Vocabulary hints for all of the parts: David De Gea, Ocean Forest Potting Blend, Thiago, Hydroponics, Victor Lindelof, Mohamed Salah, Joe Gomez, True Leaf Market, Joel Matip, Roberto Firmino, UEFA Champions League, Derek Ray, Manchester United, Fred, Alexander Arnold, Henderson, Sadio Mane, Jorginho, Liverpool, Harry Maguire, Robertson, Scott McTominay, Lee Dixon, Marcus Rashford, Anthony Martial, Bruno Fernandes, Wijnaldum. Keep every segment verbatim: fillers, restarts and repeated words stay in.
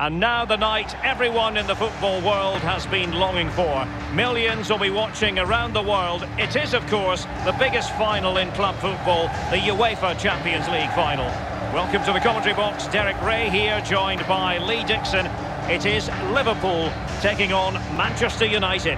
And now the night everyone in the football world has been longing for. Millions will be watching around the world. It is, of course, the biggest final in club football, the UEFA Champions League final. Welcome to the commentary box. Derek Ray here, joined by Lee Dixon. It is Liverpool taking on Manchester United.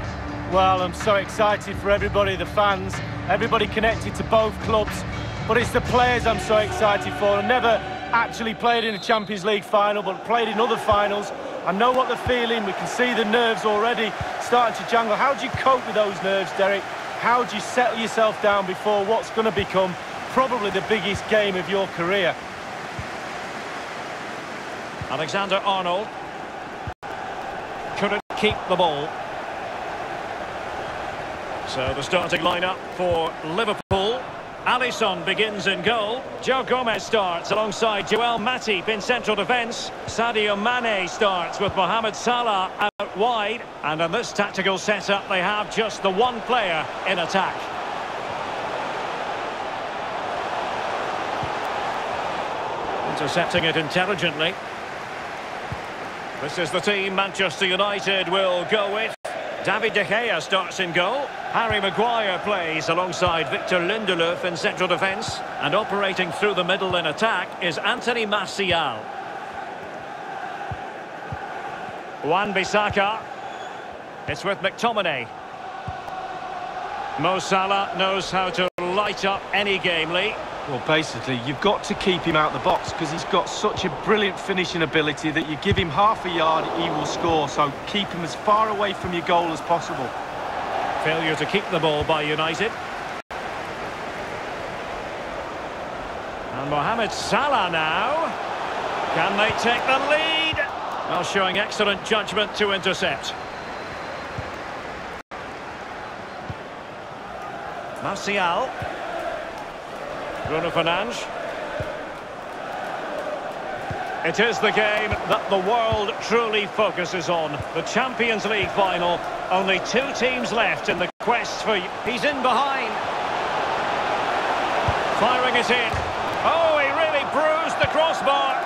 Well, I'm so excited for everybody, the fans, everybody connected to both clubs. But it's the players I'm so excited for. I've never actually played in a Champions League final, but played in other finals. I know what they're feeling. We can see the nerves already starting to jangle. How do you cope with those nerves, Derek? How do you settle yourself down before what's going to become probably the biggest game of your career? Alexander Arnold couldn't keep the ball. So the starting lineup for Liverpool. Alisson begins in goal. Joe Gomez starts alongside Joel Matip in central defence. Sadio Mane starts with Mohamed Salah out wide. And in this tactical setup, they have just the one player in attack. Intercepting it intelligently. This is the team Manchester United will go with. David De Gea starts in goal. Harry Maguire plays alongside Victor Lindelof in central defence. And operating through the middle in attack is Anthony Martial. Wan-Bissaka. It's with McTominay. Mo Salah knows how to light up any game, Lee. Well, basically, you've got to keep him out the box because he's got such a brilliant finishing ability that you give him half a yard, he will score. So keep him as far away from your goal as possible. Failure to keep the ball by United. And Mohamed Salah now. Can they take the lead? Well, showing excellent judgment to intercept. Martial. Bruno Fernandes. It is the game that the world truly focuses on. The Champions League final. Only two teams left in the quest for... He's in behind. Firing it in. Oh, he really bruised the crossbar.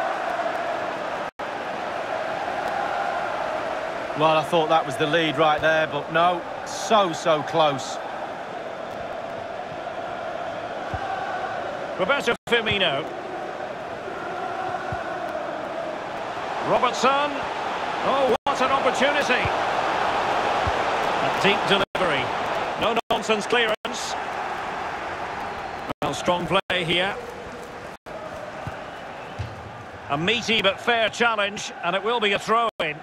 Well, I thought that was the lead right there, but no, so, so close. Roberto Firmino. Robertson. Oh, what an opportunity. A deep delivery. No nonsense clearance. Well, strong play here. A meaty but fair challenge, and it will be a throw-in.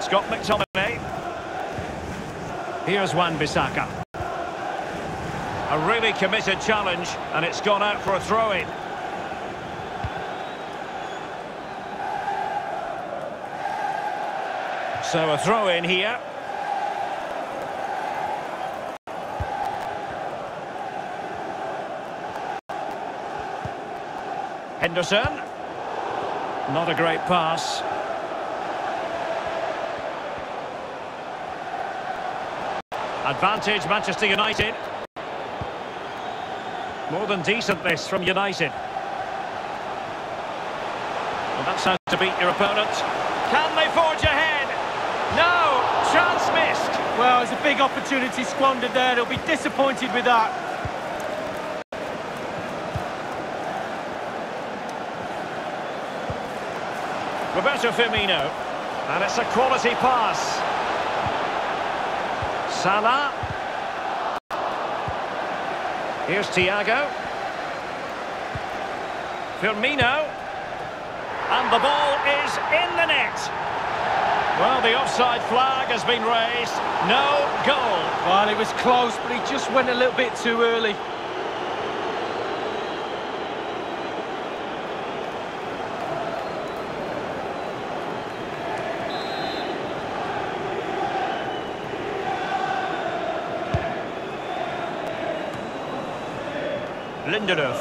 Scott McTominay. Here's Wan-Bissaka. A really committed challenge, and it's gone out for a throw-in. So a throw-in here. Henderson. Not a great pass. Advantage, Manchester United. More than decent, this, from United. Well, that's how to beat your opponent. Can they forge ahead? No! Chance missed! Well, it's a big opportunity squandered there. They'll be disappointed with that. Roberto Firmino. And it's a quality pass. Salah. Here's Thiago. Firmino. And the ball is in the net. Well, the offside flag has been raised. No goal. Well, it was close, but he just went a little bit too early. Lindelof.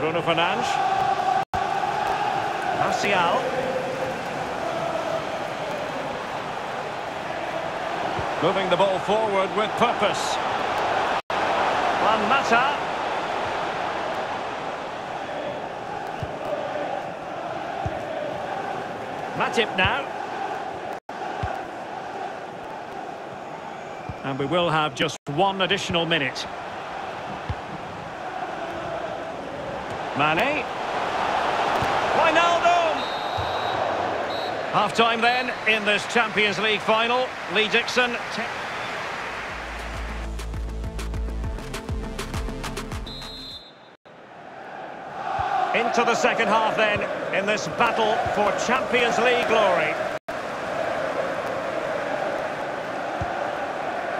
Bruno Fernandes. Martial. Moving the ball forward with purpose. Wan-Bissaka. Matip now. And we will have just one additional minute. Mane. Wijnaldum. Half-time then in this Champions League final. Lee Dixon. Into the second half then, in this battle for Champions League glory.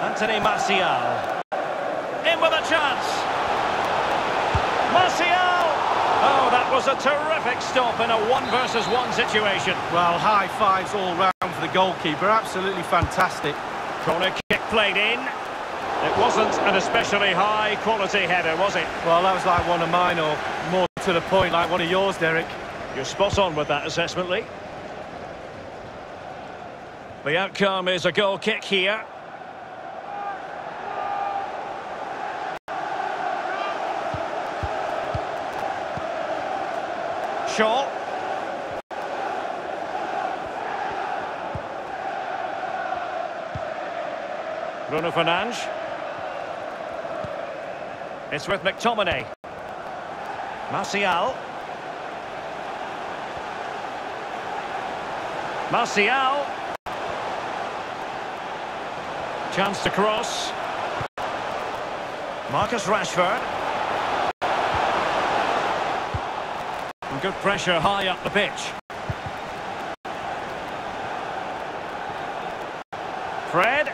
Anthony Martial. In with a chance. Martial! Oh, that was a terrific stop in a one versus one situation. Well, high fives all round for the goalkeeper. Absolutely fantastic. Corner kick played in. It wasn't an especially high quality header, was it? Well, that was like one of mine, or more to the point, like one of yours, Derek. You're spot on with that assessment, Lee. The outcome is a goal kick here. Shaw. Bruno Fernandes. It's with McTominay. Martial. Martial. Chance to cross. Marcus Rashford. And good pressure high up the pitch. Fred.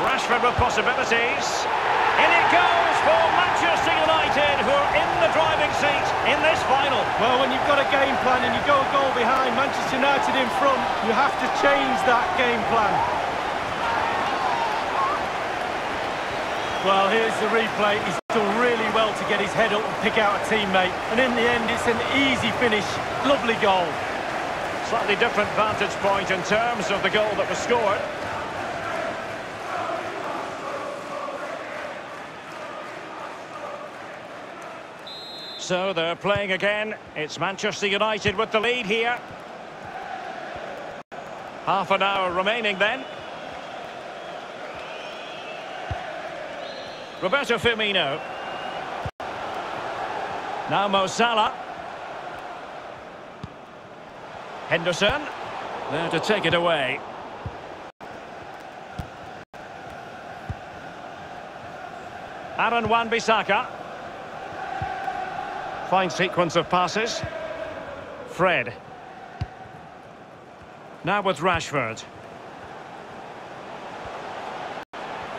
Rashford with possibilities. And it goes for Manchester United, who are in the driving seat in this final. Well, when you've got a game plan and you go a goal behind, Manchester United in front, you have to change that game plan. Well, here's the replay. He's done really well to get his head up and pick out a teammate. And in the end, it's an easy finish. Lovely goal. Slightly different vantage point in terms of the goal that was scored. So they're playing again. It's Manchester United with the lead here. Half an hour remaining then. Roberto Firmino. Now Mo Salah. Henderson. There to take it away. Aaron Wan-Bissaka. Fine sequence of passes. Fred. Now with Rashford.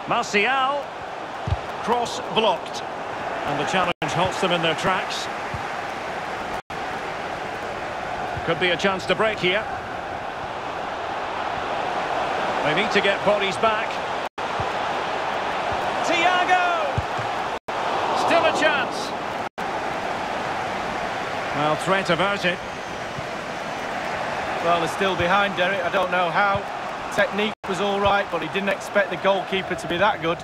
Martial. Cross blocked. And the challenge halts them in their tracks. Could be a chance to break here. They need to get bodies back. Thiago. Still a chance. Well, threat averted. Well, they're still behind, Derek. I don't know how. Technique was all right, but he didn't expect the goalkeeper to be that good.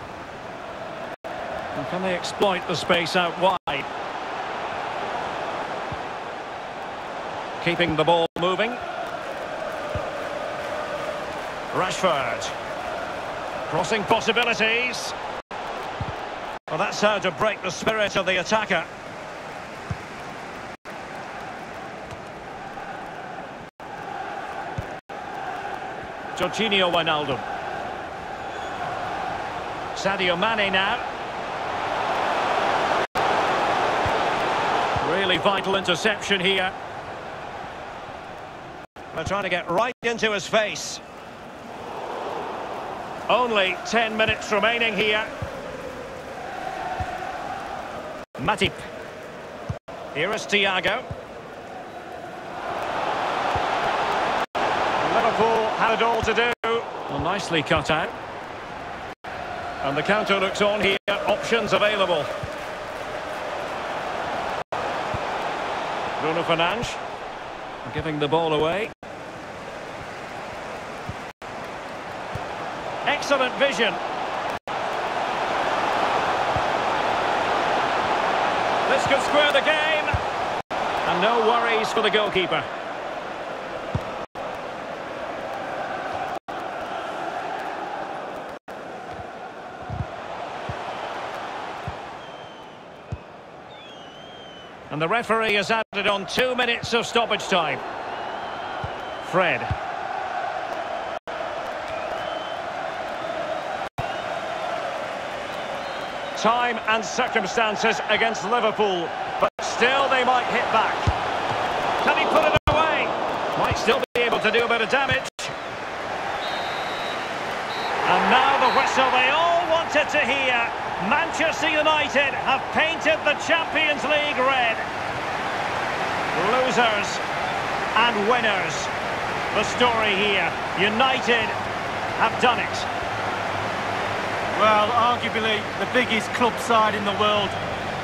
And can they exploit the space out wide? Keeping the ball moving. Rashford. Crossing possibilities. Well, that's how to break the spirit of the attacker. Jorginho Wijnaldum. Sadio Mane now. Really vital interception here. They're trying to get right into his face. Only ten minutes remaining here. Matip. Here is Thiago. Liverpool had it all to do. Well, nicely cut out. And the counter looks on here. Options available. Bruno Fernandes giving the ball away. Excellent vision. This could square the game. And no worries for the goalkeeper. And the referee has added on two minutes of stoppage time. Fred. Time and circumstances against Liverpool, but still they might hit back. Can he put it away? Might still be able to do a bit of damage. And now the whistle they all wanted to hear. Manchester United have painted the Champions League red. Losers and winners. The story here, United have done it. Well, arguably the biggest club side in the world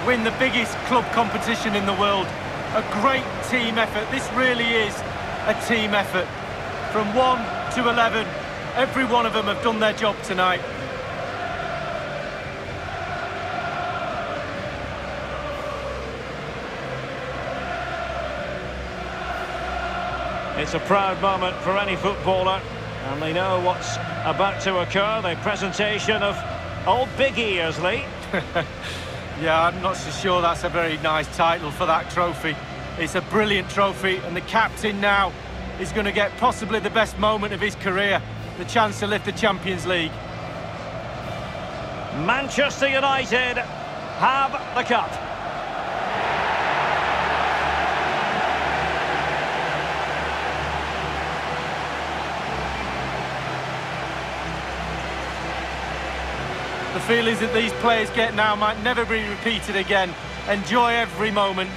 win the biggest club competition in the world. A great team effort. This really is a team effort. From one to eleven, every one of them have done their job tonight. It's a proud moment for any footballer, and they know what's about to occur, the presentation of old Big Ears, Lee. Yeah, I'm not so sure that's a very nice title for that trophy. It's a brilliant trophy, and the captain now is going to get possibly the best moment of his career, the chance to lift the Champions League. Manchester United have the cup. The feelings that these players get now might never be repeated again. Enjoy every moment.